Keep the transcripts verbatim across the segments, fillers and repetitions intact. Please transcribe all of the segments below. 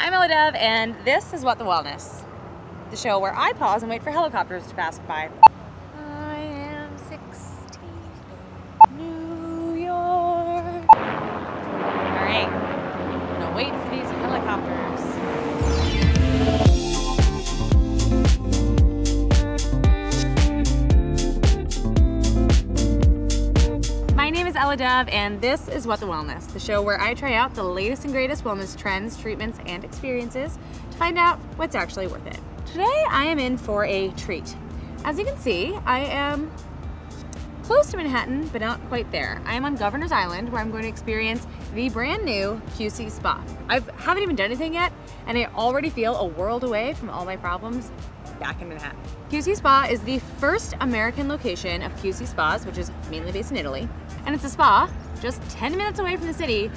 I'm Ella Dove, and this is What The Wellness, the show where I pause and wait for helicopters to pass by. I am sixteen, New York. All right, I'm gonna wait for these helicopters. My name is Ella Dove, and this is What The Wellness, the show where I try out the latest and greatest wellness trends, treatments, and experiences to find out what's actually worth it. Today, I am in for a treat. As you can see, I am close to Manhattan, but not quite there. I am on Governor's Island, where I'm going to experience the brand new Q C Spa. I haven't even done anything yet, and I already feel a world away from all my problems back in Manhattan. Q C Spa is the first American location of Q C Spas, which is mainly based in Italy. And it's a spa just ten minutes away from the city,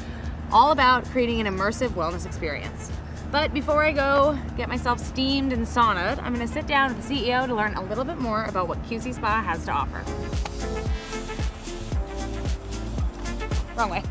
all about creating an immersive wellness experience. But before I go get myself steamed and saunaed, I'm gonna sit down with the C E O to learn a little bit more about what Q C Spa has to offer. Wrong way.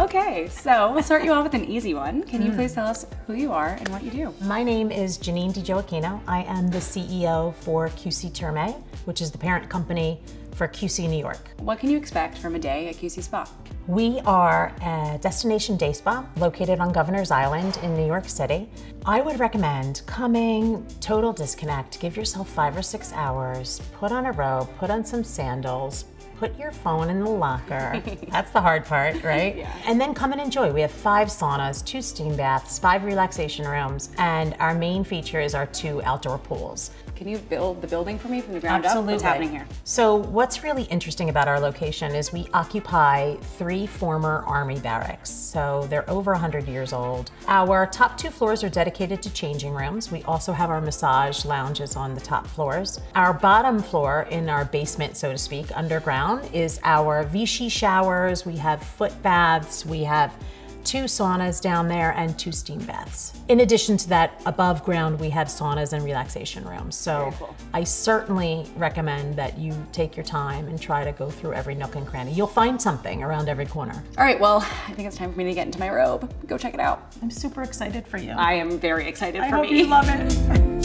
Okay, so we'll start you off with an easy one. Can you please tell us who you are and what you do? My name is Janine DiGioacchino. I am the C E O for Q C Terme, which is the parent company for Q C New York. What can you expect from a day at Q C Spa? We are a destination day spa located on Governor's Island in New York City. I would recommend coming, total disconnect, give yourself five or six hours, put on a robe, put on some sandals, put your phone in the locker. That's the hard part, right? Yeah. And then come and enjoy. We have five saunas, two steam baths, five relaxation rooms, and our main feature is our two outdoor pools. Can you build the building for me from the ground Absolutely. Up? What's happening here? So what's really interesting about our location is we occupy three former Army barracks. So they're over one hundred years old. Our top two floors are dedicated to changing rooms. We also have our massage lounges on the top floors. Our bottom floor in our basement, so to speak, underground, is our Vichy showers. We have foot baths, we have two saunas down there and two steam baths. In addition to that, above ground we have saunas and relaxation rooms. So cool. I certainly recommend that you take your time and try to go through every nook and cranny. You'll find something around every corner. All right, well, I think it's time for me to get into my robe. Go check it out. I'm super excited for you. I am very excited I for hope me. You love it.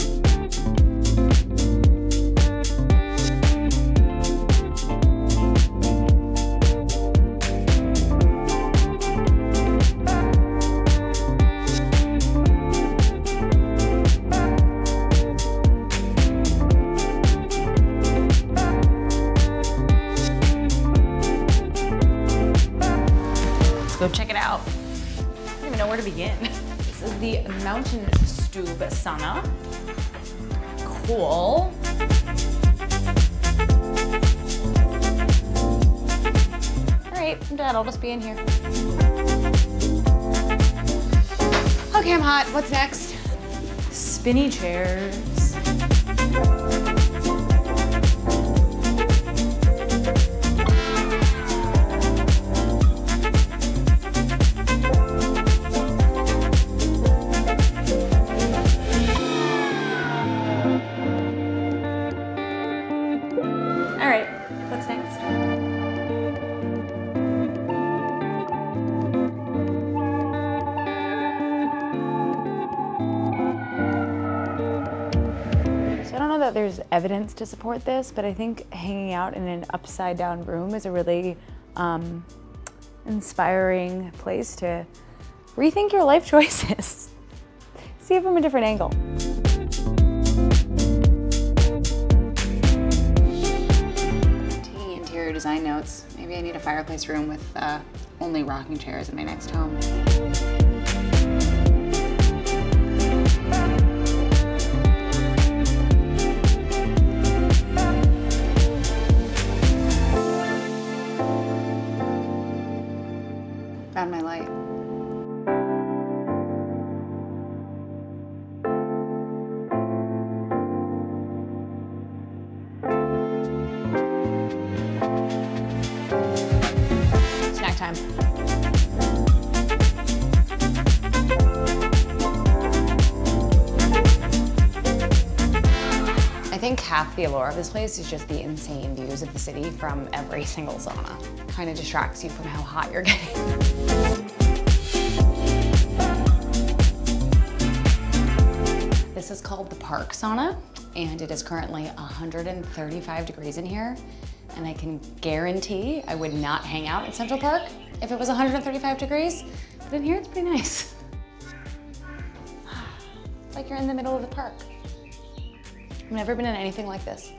Go check it out. I don't even know where to begin. This is the Mountain Stube Sauna. Cool. All right, I'm done. I'll just be in here. Okay, I'm hot. What's next? Spinny chairs. That there's evidence to support this, but I think hanging out in an upside down room is a really um, inspiring place to rethink your life choices. See it from a different angle. Taking interior design notes, maybe I need a fireplace room with uh, only rocking chairs in my next home. Found my light. Snack time. I think half the allure of this place is just the insane views of the city from every single sauna. Kind of distracts you from how hot you're getting. This is called the Park Sauna, and it is currently one hundred thirty-five degrees in here, and I can guarantee I would not hang out in Central Park if it was one hundred thirty-five degrees, but in here it's pretty nice. It's like you're in the middle of the park. I've never been in anything like this,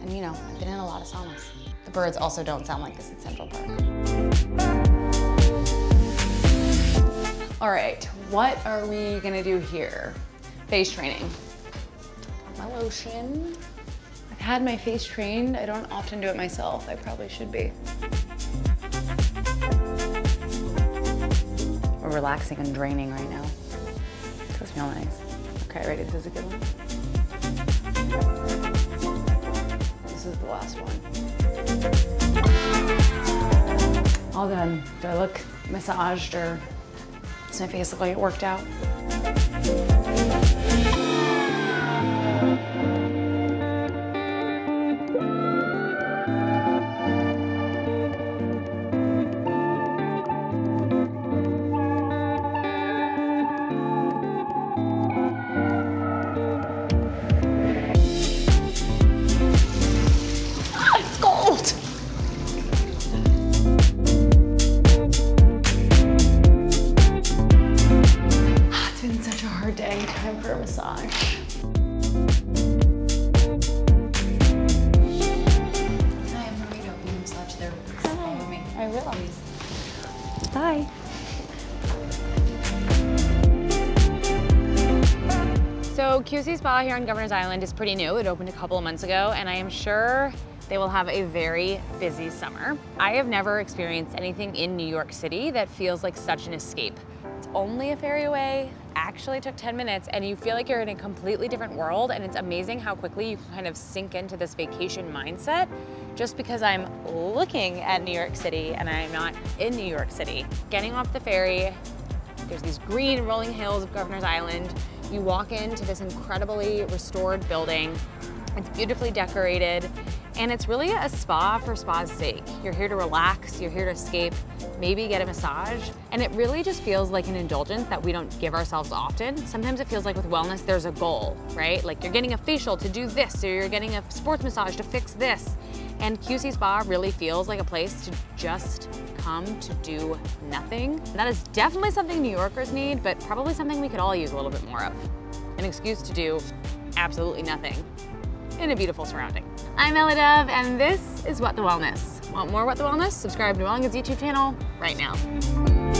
and you know, I've been in a lot of saunas. The birds also don't sound like this in Central Park. All right, what are we gonna do here? Face training. Got my lotion. I've had my face trained. I don't often do it myself. I probably should be. We're relaxing and draining right now. It's supposed to smell nice. Okay, ready? This is a good one. This is the last one. All done. Do I look massaged, or does my face look like it worked out? Bye. So Q C Spa here on Governor's Island is pretty new. It opened a couple of months ago, and I am sure they will have a very busy summer. I have never experienced anything in New York City that feels like such an escape. It's only a ferry away, actually took ten minutes, and you feel like you're in a completely different world, and it's amazing how quickly you can kind of sink into this vacation mindset. Just because I'm looking at New York City and I'm not in New York City. Getting off the ferry, there's these green rolling hills of Governor's Island. You walk into this incredibly restored building. It's beautifully decorated, and it's really a spa for spa's sake. You're here to relax, you're here to escape, maybe get a massage, and it really just feels like an indulgence that we don't give ourselves often. Sometimes it feels like with wellness there's a goal, right? Like you're getting a facial to do this, or you're getting a sports massage to fix this. And Q C Spa really feels like a place to just come to do nothing. And that is definitely something New Yorkers need, but probably something we could all use a little bit more of. An excuse to do absolutely nothing in a beautiful surrounding. I'm Ella Dove, and this is What The Wellness. Want more What The Wellness? Subscribe to Ellen's YouTube channel right now.